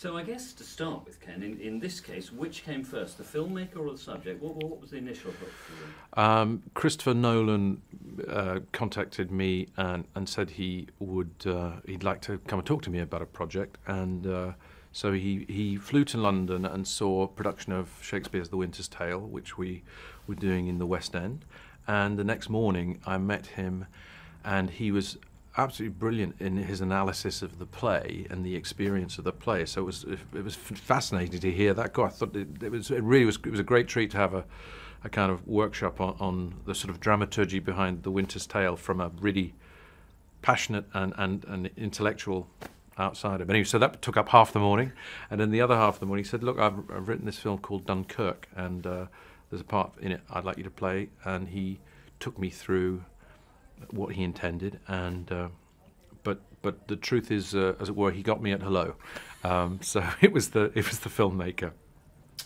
So I guess to start with, Ken, in this case, which came first, the filmmaker or the subject? What was the initial hook for you? Christopher Nolan contacted me and said he would he'd like to come and talk to me about a project, and so he flew to London and saw a production of Shakespeare's The Winter's Tale, which we were doing in the West End. And the next morning I met him, and he was absolutely brilliant in his analysis of the play and the experience of the play. So it was fascinating to hear that. I thought it really was a great treat to have a kind of workshop on the sort of dramaturgy behind The Winter's Tale from a really passionate and intellectual outsider. But anyway, so that took up half the morning, and then the other half of the morning he said, "Look, I've written this film called Dunkirk, and there's a part in it I'd like you to play." And he took me through what he intended, and but the truth is, as it were, he got me at hello. So it was the filmmaker.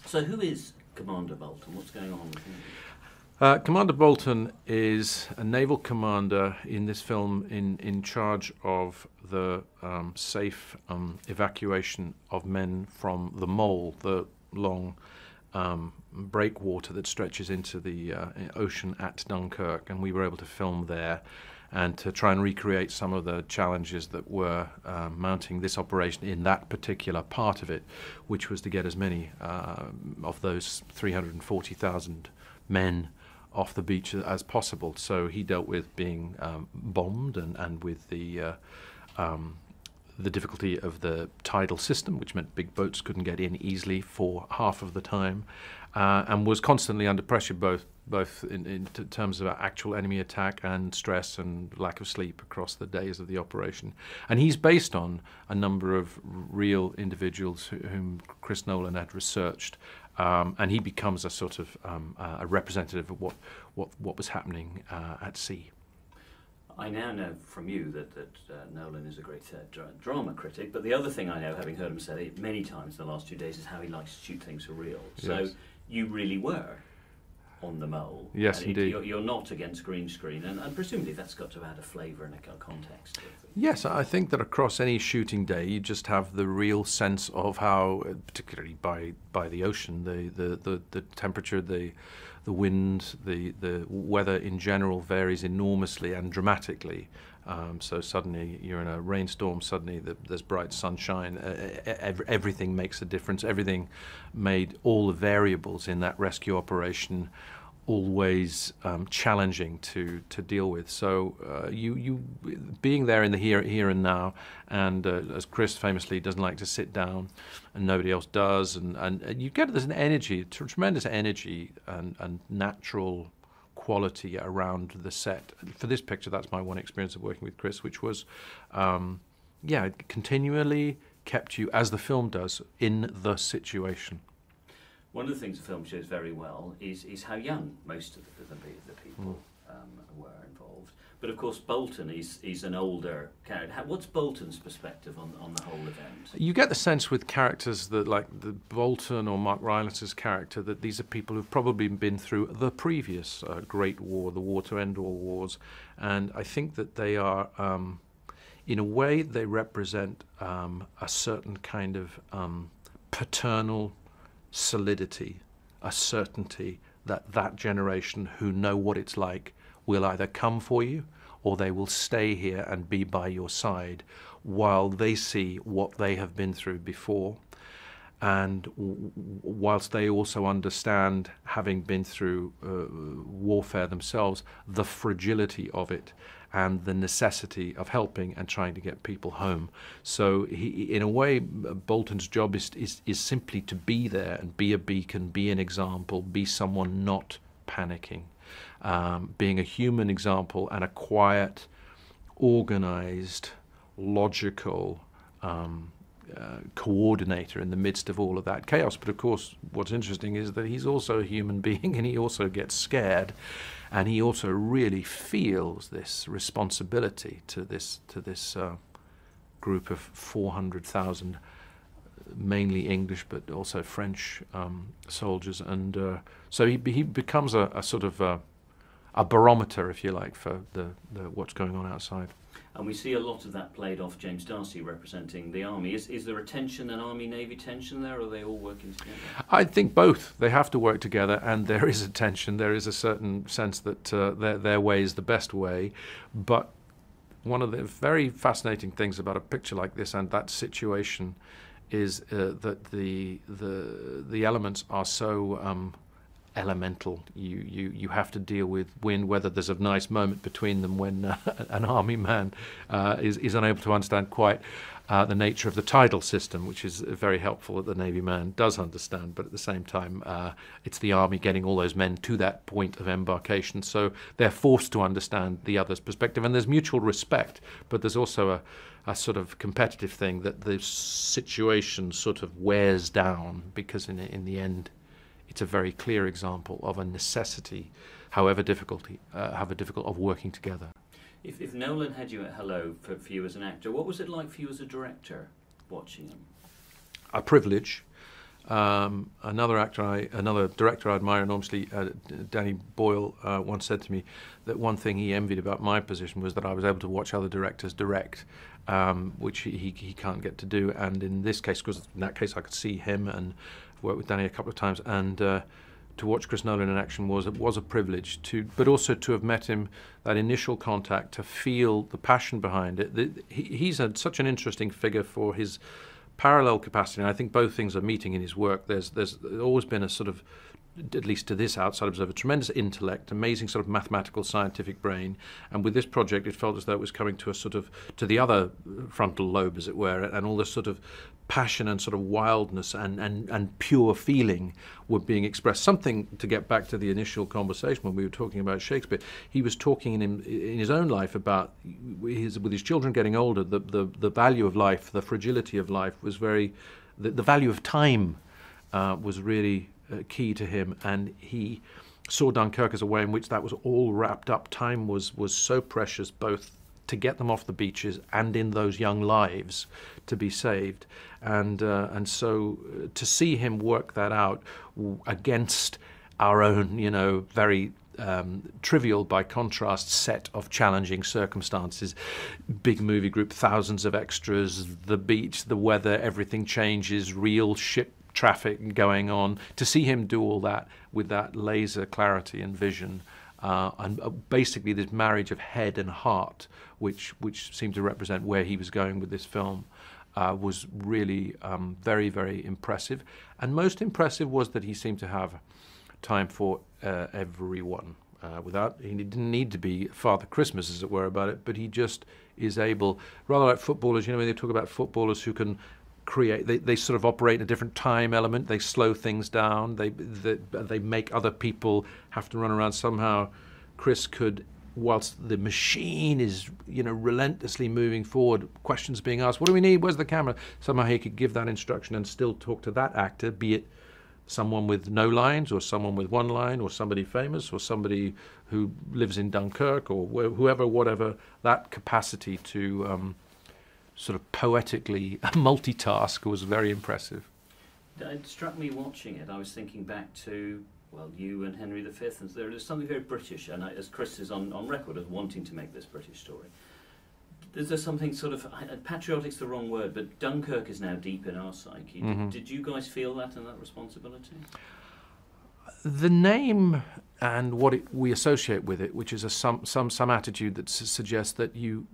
So who is Commander Bolton? What's going on with him? Commander Bolton is a naval commander in this film, in charge of the safe evacuation of men from the mole, the long breakwater that stretches into the ocean at Dunkirk, and we were able to film there and to try and recreate some of the challenges that were mounting this operation in that particular part of it, which was to get as many of those 340,000 men off the beach as possible. So he dealt with being bombed and with the difficulty of the tidal system, which meant big boats couldn't get in easily for half of the time, and was constantly under pressure, both in terms of actual enemy attack and stress and lack of sleep across the days of the operation. And he's based on a number of real individuals whom Chris Nolan had researched, and he becomes a sort of a representative of what was happening at sea. I now know from you that Nolan is a great drama critic, but the other thing I know, having heard him say it many times in the last 2 days, is how he likes to shoot things surreal. So yes, you really were on the mole. Yes, indeed. You're not against green screen, and presumably that's got to add a flavour and a context. Yes, I think that across any shooting day you just have the real sense of how, particularly by the ocean, the temperature, the wind, the weather in general varies enormously and dramatically. So suddenly you're in a rainstorm, suddenly there's bright sunshine, everything makes a difference. Everything made all the variables in that rescue operation always challenging to deal with. So you being there in the here and now, and as Chris famously doesn't like to sit down, and nobody else does, and you get this energy, tremendous energy and natural quality around the set. For this picture, that's my one experience of working with Chris, which was, yeah, it continually kept you, as the film does, in the situation. One of the things the film shows very well is how young most of the people were involved. But of course Bolton is an older character. What's Bolton's perspective on the whole event? You get the sense with characters that, like the Bolton or Mark Rylance's character, that these are people who've probably been through the previous Great War, the war to end all wars, and I think that they are, in a way, they represent a certain kind of paternal solidity, a certainty that that generation who know what it's like will either come for you or they will stay here and be by your side while they see what they have been through before, and whilst they also understand, having been through warfare themselves, the fragility of it and the necessity of helping and trying to get people home. So in a way, Bolton's job is simply to be there and be a beacon, be an example, be someone not panicking, being a human example and a quiet, organised, logical coordinator in the midst of all of that chaos. But of course, what's interesting is that he's also a human being, and he also gets scared, and he also really feels this responsibility to this group of 400,000, mainly English but also French soldiers, and so he becomes a sort of a barometer, if you like, for the what's going on outside. And we see a lot of that played off James D'Arcy representing the army. Is there a tension, an army-navy tension there, or are they all working together? I think both. They have to work together, and there is a tension. There is a certain sense that their way is the best way. But one of the very fascinating things about a picture like this and that situation is that the elements are so elemental. You have to deal with wind, whether there's a nice moment between them when an army man is unable to understand quite the nature of the tidal system, which is very helpful that the navy man does understand, but at the same time it's the army getting all those men to that point of embarkation, so they're forced to understand the other's perspective, and there's mutual respect, but there's also a sort of competitive thing that the situation sort of wears down, because in the end it's a very clear example of a necessity, however difficult, of working together. If Nolan had you at hello for you as an actor, what was it like for you as a director watching him? A privilege. Another director I admire enormously, Danny Boyle, once said to me that one thing he envied about my position was that I was able to watch other directors direct, which he can't get to do. And in this case, because in that case I could see him and worked with Danny a couple of times, and to watch Chris Nolan in action was a privilege, but also to have met him, that initial contact, to feel the passion behind it. He's such an interesting figure for his parallel capacity, and I think both things are meeting in his work. There's always been a sort of, at least to this outside observer, tremendous intellect, amazing sort of mathematical scientific brain, and with this project it felt as though it was coming to a sort of, to the other frontal lobe as it were, and all this sort of passion and sort of wildness and pure feeling were being expressed. Something to get back to the initial conversation when we were talking about Shakespeare, he was talking in his own life about with his children getting older, the value of life, the fragility of life was very, the value of time was really key to him, and he saw Dunkirk as a way in which that was all wrapped up. Time was so precious, both to get them off the beaches and in those young lives to be saved, and so to see him work that out against our own, you know, very trivial by contrast set of challenging circumstances, big movie group, thousands of extras, the beach, the weather, everything changes, real ship traffic going on, to see him do all that with that laser clarity and vision, and basically this marriage of head and heart, which seemed to represent where he was going with this film, was really very, very impressive. And most impressive was that he seemed to have time for everyone. He didn't need to be Father Christmas, as it were, about it, but he just is able, rather like footballers, you know, when they talk about footballers who can create, they sort of operate in a different time element, they slow things down, they make other people have to run around somehow. Chris could, whilst the machine is, you know, relentlessly moving forward, questions being asked, what do we need, where's the camera, somehow he could give that instruction and still talk to that actor, be it someone with no lines or someone with one line or somebody famous or somebody who lives in Dunkirk or whoever, whatever, that capacity to sort of poetically multitask was very impressive. It struck me watching it, I was thinking back to, well, you and Henry V, and there's something very British, and as Chris is on record as wanting to make this British story, there's something sort of, patriotic's the wrong word, but Dunkirk is now deep in our psyche. Mm-hmm. Did you guys feel that and that responsibility? The name and what we associate with it, which is some attitude that suggests that you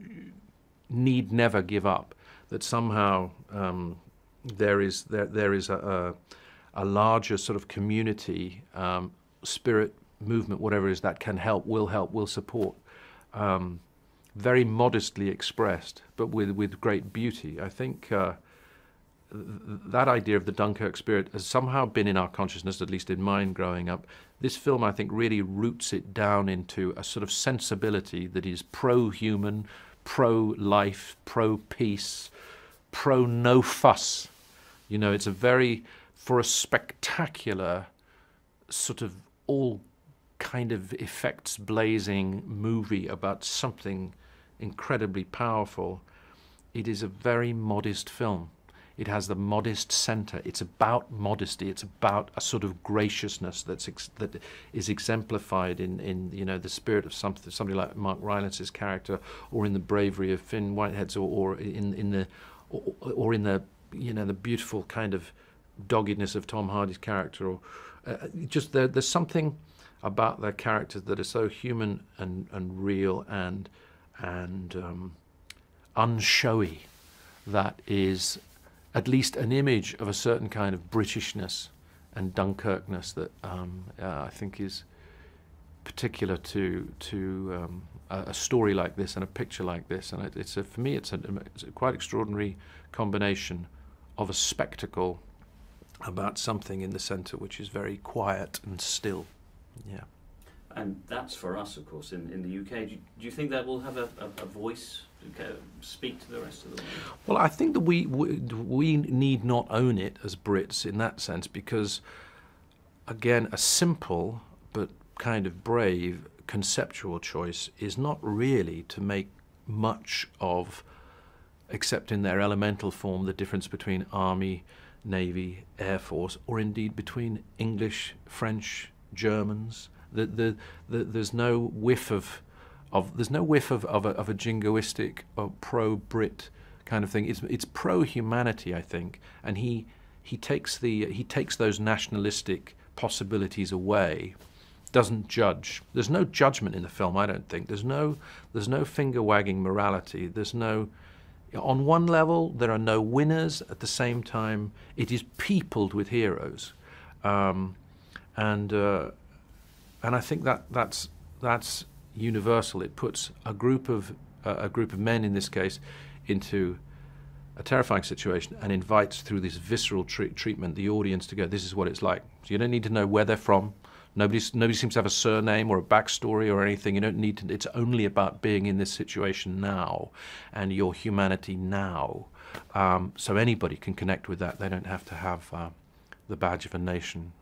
need never give up, that somehow there is a larger sort of community spirit, movement, whatever it is, that can help, will support, very modestly expressed, but with great beauty. I think that idea of the Dunkirk spirit has somehow been in our consciousness, at least in mine growing up. This film, I think, really roots it down into a sort of sensibility that is pro-human, pro-life, pro-peace, pro-no fuss. You know, it's a very, for a spectacular sort of all kind of effects blazing movie about something incredibly powerful, it is a very modest film. It has the modest centre. It's about modesty. It's about a sort of graciousness that is exemplified in you know, the spirit of somebody like Mark Rylance's character, or in the bravery of Fionn Whitehead's, or in the you know, the beautiful kind of doggedness of Tom Hardy's character, or just there's something about their characters that are so human and real and unshowy, that is at least an image of a certain kind of Britishness and Dunkirkness that I think is particular to a story like this and a picture like this. And for me it's a quite extraordinary combination of a spectacle about something in the centre which is very quiet and still. Yeah. And that's for us, of course, in the UK. Do you think that will have a voice, speak to the rest of the world? Well, I think that we need not own it as Brits in that sense, because, again, a simple but kind of brave conceptual choice is not really to make much of, except in their elemental form, the difference between army, navy, air force, or indeed between English, French, Germans. There's no whiff of a jingoistic or pro-Brit kind of thing. It's pro-humanity, I think, and he takes those nationalistic possibilities away. Doesn't judge. There's no judgment in the film, I don't think. There's no finger wagging morality. There's no. On one level, there are no winners. At the same time, it is peopled with heroes, and I think that's universal. It puts a group of men in this case into a terrifying situation and invites, through this visceral treatment, the audience to go, this is what it's like. So you don't need to know where they're from. Nobody seems to have a surname or a backstory or anything. You don't need to. It's only about being in this situation now and your humanity now. So anybody can connect with that. They don't have to have the badge of a nation.